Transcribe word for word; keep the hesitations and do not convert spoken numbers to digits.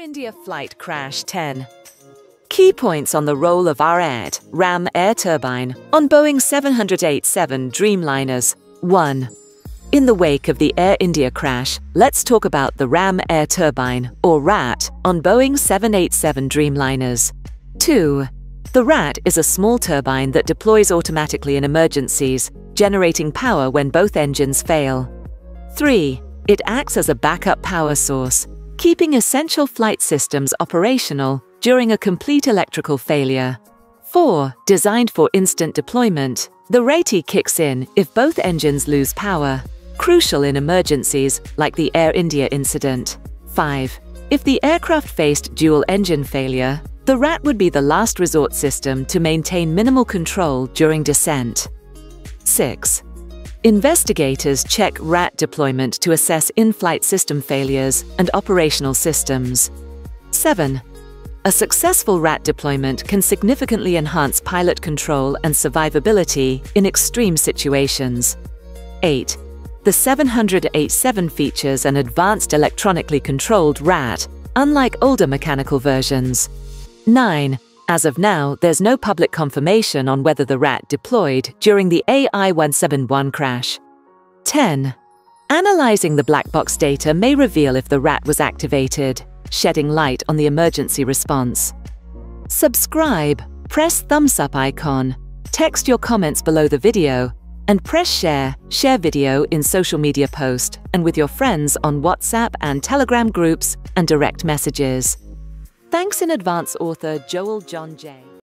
India Flight Crash ten. Key points on the role of R A D, RAM Air Turbine, on Boeing seven eighty-seven Dreamliners. one. In the wake of the Air India crash, let's talk about the RAM Air Turbine, or R A T, on Boeing seven eighty-seven Dreamliners. two. The R A T is a small turbine that deploys automatically in emergencies, generating power when both engines fail. three. It acts as a backup power source, keeping essential flight systems operational during a complete electrical failure. four. Designed for instant deployment, the R A T kicks in if both engines lose power, crucial in emergencies like the Air India incident. five. If the aircraft faced dual-engine failure, the R A T would be the last resort system to maintain minimal control during descent. six. Investigators check R A T deployment to assess in-flight system failures and operational systems. seven. A successful R A T deployment can significantly enhance pilot control and survivability in extreme situations. eight. The seven eighty-seven features an advanced electronically controlled R A T, unlike older mechanical versions. nine. As of now, there's no public confirmation on whether the R A T deployed during the A I one seventy-one crash. ten. Analyzing the black box data may reveal if the R A T was activated, shedding light on the emergency response. Subscribe, press thumbs up icon, text your comments below the video, and press share, share video in social media post and with your friends on WhatsApp and Telegram groups and direct messages. Thanks in advance, author Joel John J